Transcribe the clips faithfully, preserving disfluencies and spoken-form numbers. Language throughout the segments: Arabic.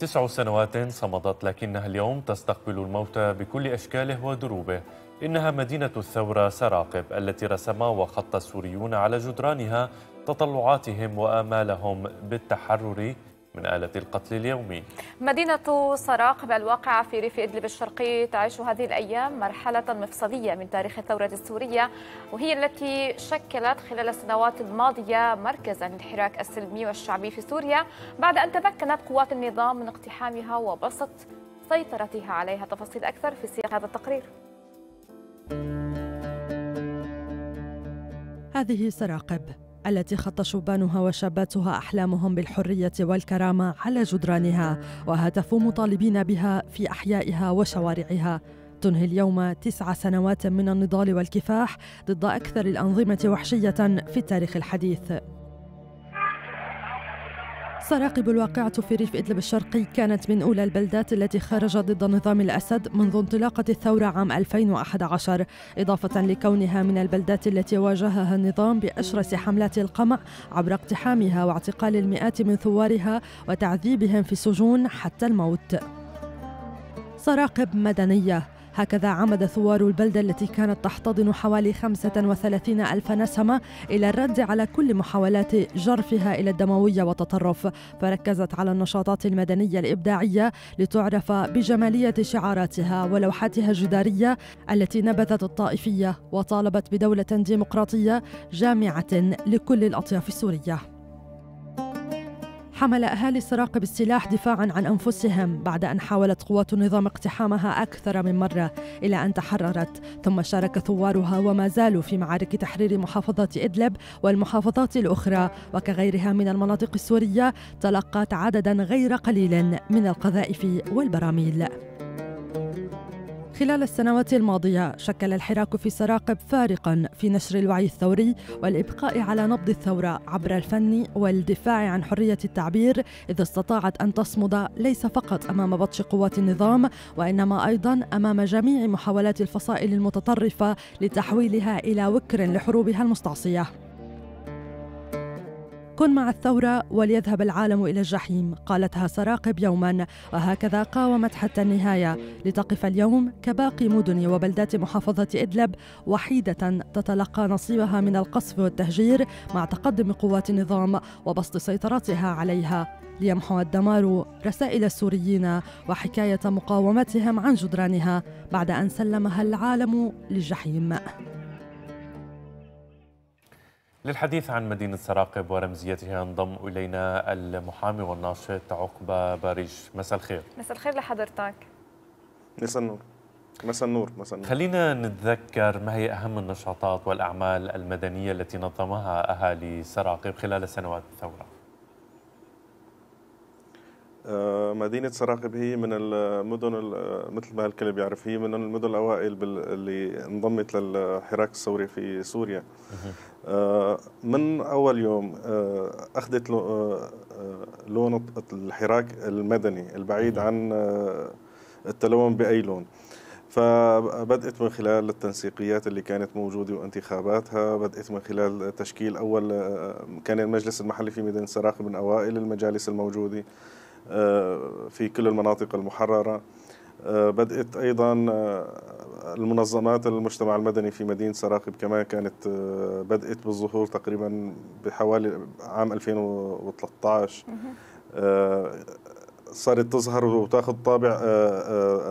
تسع سنوات صمدت لكنها اليوم تستقبل الموت بكل أشكاله ودروبه. إنها مدينة الثورة سراقب التي رسم وخط السوريون على جدرانها تطلعاتهم وآمالهم بالتحرر من آلة القتل اليومي. مدينة سراقب الواقعة في ريف إدلب الشرقي تعيش هذه الأيام مرحلة مفصلية من تاريخ الثورة السورية، وهي التي شكلت خلال السنوات الماضية مركزاً للحراك السلمي والشعبي في سوريا، بعد أن تمكنت قوات النظام من اقتحامها وبسط سيطرتها عليها. تفاصيل أكثر في سياق هذا التقرير. هذه سراقب التي خط شبانها وشاباتها أحلامهم بالحرية والكرامة على جدرانها، وهتفوا مطالبين بها في أحيائها وشوارعها. تنهي اليوم تسع سنوات من النضال والكفاح ضد أكثر الأنظمة وحشية في التاريخ الحديث. سراقب الواقعة في ريف إدلب الشرقي كانت من أولى البلدات التي خرجت ضد نظام الأسد منذ انطلاقة الثورة عام ألفين وأحد عشر، إضافة لكونها من البلدات التي واجهها النظام بأشرس حملات القمع عبر اقتحامها واعتقال المئات من ثوارها وتعذيبهم في السجون حتى الموت. سراقب مدنية، هكذا عمد ثوار البلدة التي كانت تحتضن حوالي خمسة وثلاثين ألف نسمة إلى الرد على كل محاولات جرفها إلى الدموية والتطرف، فركزت على النشاطات المدنية الإبداعية لتعرف بجمالية شعاراتها ولوحاتها الجدارية التي نبذت الطائفية، وطالبت بدولة ديمقراطية جامعة لكل الأطياف السورية. حمل أهالي سراقب السلاح دفاعاً عن أنفسهم بعد أن حاولت قوات النظام اقتحامها أكثر من مرة إلى أن تحررت، ثم شارك ثوارها وما زالوا في معارك تحرير محافظة إدلب والمحافظات الأخرى، وكغيرها من المناطق السورية تلقت عدداً غير قليل من القذائف والبراميل. خلال السنوات الماضية شكل الحراك في سراقب فارقاً في نشر الوعي الثوري والإبقاء على نبض الثورة عبر الفن والدفاع عن حرية التعبير، إذ استطاعت أن تصمد ليس فقط أمام بطش قوات النظام، وإنما أيضاً أمام جميع محاولات الفصائل المتطرفة لتحويلها إلى وكر لحروبها المستعصية. كن مع الثورة وليذهب العالم إلى الجحيم، قالتها سراقب يوماً، وهكذا قاومت حتى النهاية، لتقف اليوم كباقي مدن وبلدات محافظة إدلب وحيدة تتلقى نصيبها من القصف والتهجير مع تقدم قوات النظام وبسط سيطرتها عليها، ليمحو الدمار رسائل السوريين وحكاية مقاومتهم عن جدرانها بعد أن سلمها العالم للجحيم. للحديث عن مدينة سراقب ورمزيتها انضم إلينا المحامي والناشط عقبة باريش. مساء الخير. مساء الخير لحضرتك. مساء النور. مساء النور. مساء النور. خلينا نتذكر ما هي أهم النشاطات والأعمال المدنية التي نظمها أهالي سراقب خلال سنوات الثورة. مدينة سراقب هي من المدن مثل ما الكل بيعرف، هي من المدن الأوائل اللي انضمت للحراك الثوري في سوريا. من أول يوم أخذت لون الحراك المدني البعيد عن التلون بأي لون، فبدأت من خلال التنسيقيات اللي كانت موجودة وانتخاباتها، بدأت من خلال تشكيل أول كان المجلس المحلي في مدينة سراقب من أوائل المجالس الموجودة في كل المناطق المحررة. بدأت أيضا المنظمات المجتمع المدني في مدينة سراقب كمان كانت بدأت بالظهور تقريبا بحوالي عام ألفين وثلاثة عشر، صارت تظهر وتاخذ طابع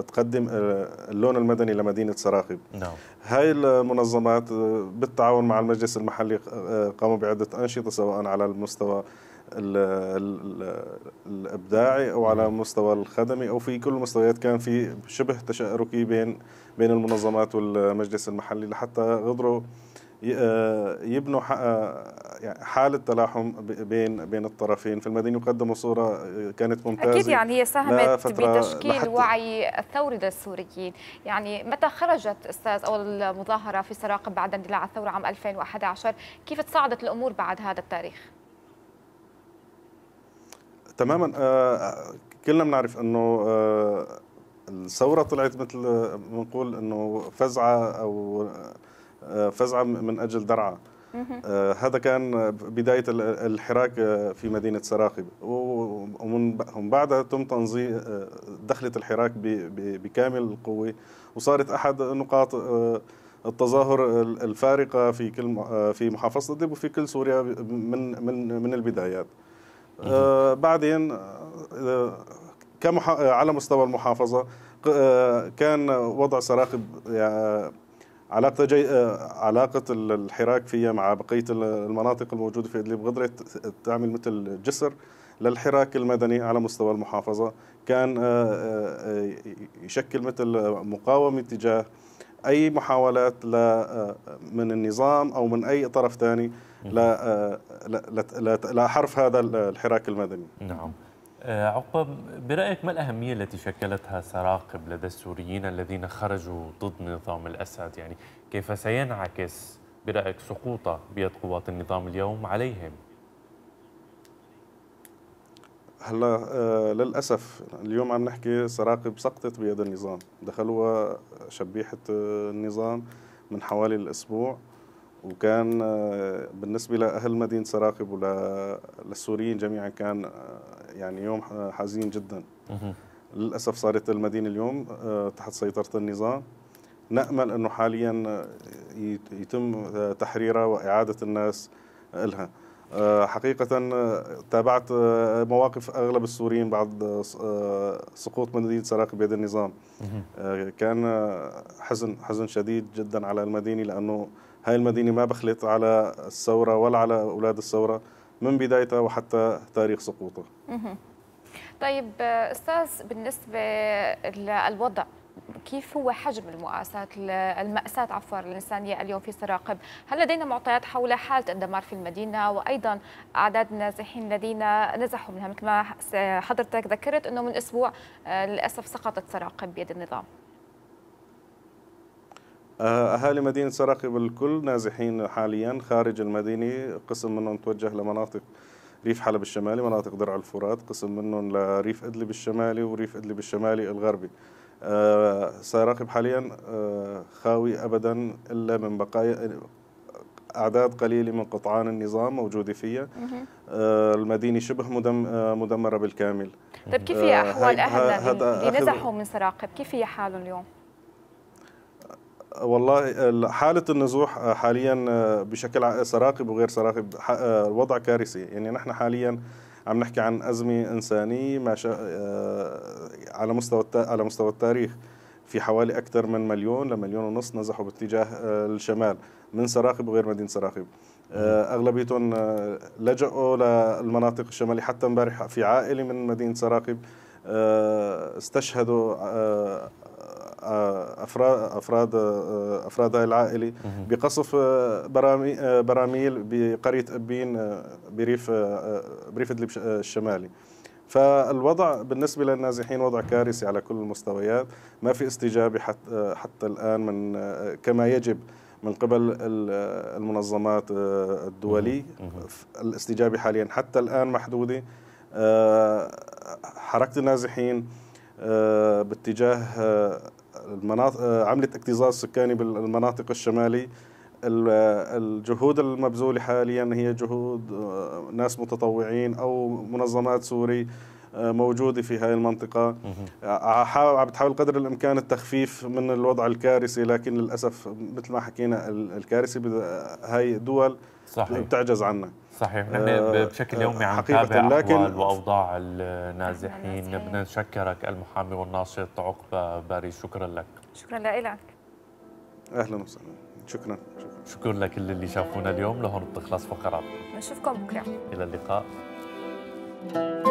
تقدم اللون المدني لمدينة سراقب. هاي المنظمات بالتعاون مع المجلس المحلي قاموا بعدة أنشطة سواء على المستوى الابداعي او على مستوى الخدمي او في كل المستويات، كان في شبه تشاركي بين بين المنظمات والمجلس المحلي لحتى قدروا يبنوا حاله تلاحم بين بين الطرفين في المدينه، وقدموا صوره كانت ممتازه. اكيد يعني هي ساهمت بتشكيل وعي الثوري للسوريين. يعني متى خرجت استاذ اول مظاهره في سراقب بعد اندلاع الثوره عام ألفين وأحد عشر، كيف تصاعدت الامور بعد هذا التاريخ؟ تماما. آه كلنا بنعرف انه آه الثوره طلعت مثل بنقول انه فزعه او آه فزعه من اجل درعه، آه هذا كان بداية الحراك في مدينة سراقب، ومن بعدها تم تنظيم دخلت الحراك بكامل القوة، وصارت أحد نقاط التظاهر الفارقة في كل في محافظة إدلب وفي كل سوريا من من من البدايات. آه بعدين كمح على مستوى المحافظة كان وضع سراقب يعني علاقة جي... علاقة الحراك فيها مع بقية المناطق الموجودة في إدلب قدرت تعمل مثل جسر للحراك المدني على مستوى المحافظة، كان يشكل مثل مقاومة تجاه أي محاولات من النظام أو من أي طرف ثاني لا لا حرف هذا الحراك المدني. نعم. عقبة، برأيك ما الأهمية التي شكلتها سراقب لدى السوريين الذين خرجوا ضد نظام الأسد؟ يعني كيف سينعكس برأيك سقوطه بيد قوات النظام اليوم عليهم؟ هلا آه للأسف اليوم عم نحكي سراقب سقطت بيد النظام، دخلوا شبيحة النظام من حوالي الأسبوع، وكان بالنسبة لأهل مدينة سراقب وللسوريين جميعا كان يعني يوم حزين جدا. للأسف صارت المدينة اليوم تحت سيطرة النظام، نأمل أنه حاليا يتم تحريرها وإعادة الناس لها. حقيقة تابعت مواقف أغلب السوريين بعد سقوط مدينة سراقب بيد النظام، كان حزن حزن شديد جدا على المدينة، لأنه هاي المدينة ما بخلت على الثورة ولا على أولاد الثورة من بدايتها وحتى تاريخ سقوطها. طيب أستاذ، بالنسبة للوضع كيف هو حجم المؤاساة المأساة عفوا الإنسانية اليوم في سراقب؟ هل لدينا معطيات حول حالة اندمار في المدينة وأيضا أعداد النازحين الذين نزحوا منها؟ مثل ما حضرتك ذكرت أنه من أسبوع للأسف سقطت سراقب بيد النظام. أهالي مدينة سراقب الكل نازحين حاليا خارج المدينة، قسم منهم توجه لمناطق ريف حلب الشمالي، مناطق درع الفرات، قسم منهم لريف إدلب الشمالي وريف إدلب الشمالي الغربي. أه سراقب حاليا أه خاوي أبدا إلا من بقايا أعداد قليلة من قطعان النظام موجودة فيها. أه المدينة شبه مدم مدمرة بالكامل. طيب كيف هي أحوال أهلنا اللي نزحوا من سراقب؟ كيف هي حالهم اليوم؟ والله حالة النزوح حاليا بشكل سراقب وغير سراقب وضع كارثي، يعني نحن حاليا عم نحكي عن أزمة إنسانية ما شاء على مستوى على مستوى التاريخ، في حوالي أكثر من مليون لمليون ونص نزحوا باتجاه الشمال من سراقب وغير مدينة سراقب، أغلبيتهم لجأوا للمناطق الشمالية. حتى امبارح في عائلة من مدينة سراقب استشهدوا افراد افراد افراد هاي العائله بقصف براميل بقريه ابين بريف بريف إدلب الشمالي. فالوضع بالنسبه للنازحين وضع كارثي على كل المستويات، ما في استجابه حتى حتى الان من كما يجب من قبل المنظمات الدوليه. الاستجابه حاليا حتى الان محدوده. حركه النازحين باتجاه المناطق عملت اكتظاظ سكاني بالمناطق الشمالية. الجهود المبذولة حاليا هي جهود ناس متطوعين أو منظمات سوري موجودة في هذه المنطقة، بتحاول قدر الإمكان التخفيف من الوضع الكارثي، لكن للأسف مثل ما حكينا الكارثي هاي دول صحيح بتعجز عنها. صحيح، نحن بشكل يومي عم نتابع أحوال وأوضاع النازحين. بدنا نشكرك المحامي والناشط عقبة باريش، شكرا لك. شكرا لك. أهلا وسهلا. شكرا. شكرا شكرا لك اللي شافونا اليوم. لهون بتخلص فقرات، نشوفكم بكره، إلى اللقاء.